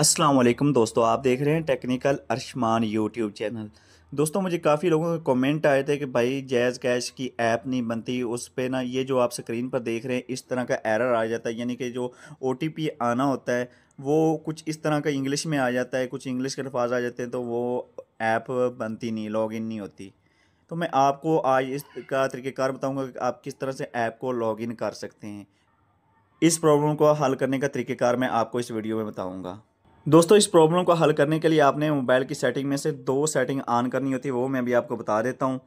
अस्सलाम वालेकुम दोस्तों, आप देख रहे हैं टेक्निकल अर्शमान यूट्यूब चैनल। दोस्तों मुझे काफ़ी लोगों के कमेंट आए थे कि भाई जैज़ कैश की ऐप नहीं बनती, उस पर ना ये जो आप स्क्रीन पर देख रहे हैं इस तरह का एरर आ जाता है, यानी कि जो OTP आना होता है वो कुछ इस तरह का इंग्लिश में आ जाता है, कुछ इंग्लिश के अल्फाज आ जाते हैं, तो वो ऐप बनती नहीं, लॉगिन नहीं होती। तो मैं आपको आज इसका तरीक़ेकार बताऊँगा कि आप किस तरह से ऐप को लॉगिन कर सकते हैं। इस प्रॉब्लम को हल करने का तरीक़ेकार मैं आपको इस वीडियो में बताऊँगा। दोस्तों इस प्रॉब्लम को हल करने के लिए आपने मोबाइल की सेटिंग में से 2 सेटिंग ऑन करनी होती है, वो मैं भी आपको बता देता हूँ।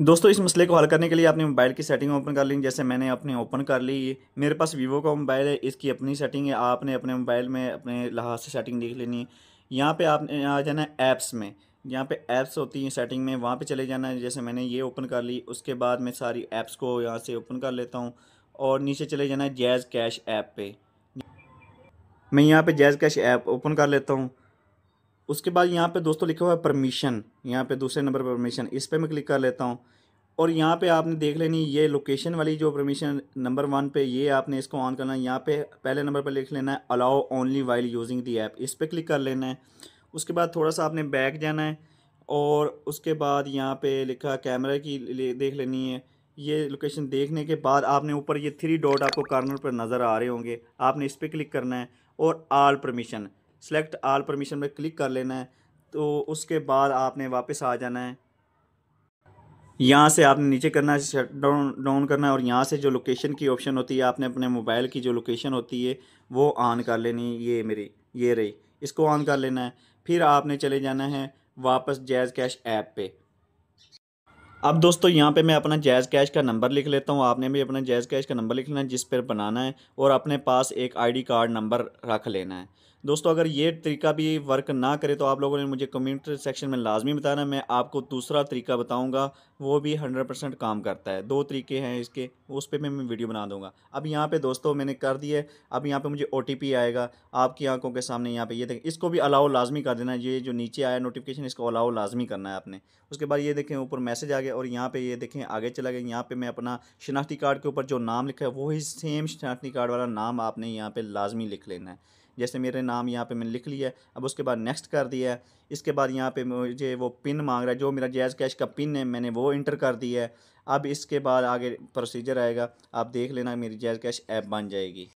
दोस्तों इस मसले को हल करने के लिए आपने मोबाइल की सेटिंग ओपन कर ली, जैसे मैंने अपने ओपन कर ली। मेरे पास वीवो का मोबाइल है, इसकी अपनी सेटिंग है, आपने अपने मोबाइल में अपने लिहाज से सेटिंग देख लेनी है। यहाँ पर आपने आ जाना है ऐप्स में, यहाँ पे ऐप्स होती हैं सेटिंग में, वहाँ पर चले जाना है। जैसे मैंने ये ओपन कर ली, उसके बाद मैं सारी ऐप्स को यहाँ से ओपन कर लेता हूँ और नीचे चले जाना है जैज़ कैश ऐप पे। मैं यहाँ पे जैज़ कैश ऐप ओपन कर लेता हूँ। उसके बाद यहाँ पे दोस्तों लिखा हुआ है परमिशन, यहाँ पे दूसरे नंबर पर परमिशन, इस पे मैं क्लिक कर लेता हूँ। और यहाँ पे आपने देख लेनी ये लोकेशन वाली जो परमिशन नंबर 1 पे, ये आपने इसको ऑन करना है। यहाँ पे पहले नंबर पर लिख लेना है allow only while using the app, इस पर क्लिक कर लेना है। उसके बाद थोड़ा सा आपने बैक जाना है और उसके बाद यहाँ पर लिखा कैमरा की देख लेनी है। ये लोकेशन देखने के बाद आपने ऊपर ये 3 डॉट आपको कॉर्नर पर नज़र आ रहे होंगे, आपने इस पर क्लिक करना है और all permission, select all permission पर क्लिक कर लेना है। तो उसके बाद आपने वापस आ जाना है, यहाँ से आपने नीचे करना है, शट डाउन करना है और यहाँ से जो लोकेशन की ऑप्शन होती है आपने अपने मोबाइल की जो लोकेशन होती है वो ऑन कर लेनी है। ये रही, इसको ऑन कर लेना है। फिर आपने चले जाना है वापस जैज़ कैश ऐप पे। अब दोस्तों यहाँ पे मैं अपना जैज़ कैश का नंबर लिख लेता हूँ, आपने भी अपना जैज़ कैश का नंबर लिख लेना है जिस पर बनाना है, और अपने पास एक आईडी कार्ड नंबर रख लेना है। दोस्तों अगर ये तरीका भी वर्क ना करे तो आप लोगों ने मुझे कमेंट सेक्शन में लाजमी बताना, मैं आपको दूसरा तरीका बताऊँगा, वो भी 100% काम करता है। 2 तरीके हैं इसके, उस पर मैं वीडियो बना दूँगा। अब यहाँ पर दोस्तों मैंने कर दिया, अब यहाँ पर मुझे OTP आएगा आपकी आंखों के सामने, यहाँ पर ये देखें, इसको भी अलाउ लाजमी कर देना है। ये जो नीचे आया नोटिफिकेशन, इसको अलाउ लाजमी करना है आपने। उसके बाद ये देखें ऊपर मैसेज आ गया और यहाँ पे ये देखें आगे चला गया। यहाँ पे मैं अपना शनाख्ती कार्ड के ऊपर जो नाम लिखा है वो ही सेम शनाख्ती कार्ड वाला नाम आपने यहाँ पे लाजमी लिख लेना है। जैसे मेरे नाम यहाँ पे मैंने लिख लिया है, अब उसके बाद नेक्स्ट कर दिया है। इसके बाद यहाँ पे मुझे वो पिन मांग रहा है, जो मेरा जैज़ कैश का पिन है मैंने वो इंटर कर दिया है। अब इसके बाद आगे प्रोसीजर आएगा, आप देख लेना मेरी जैज़ कैश ऐप बन जाएगी।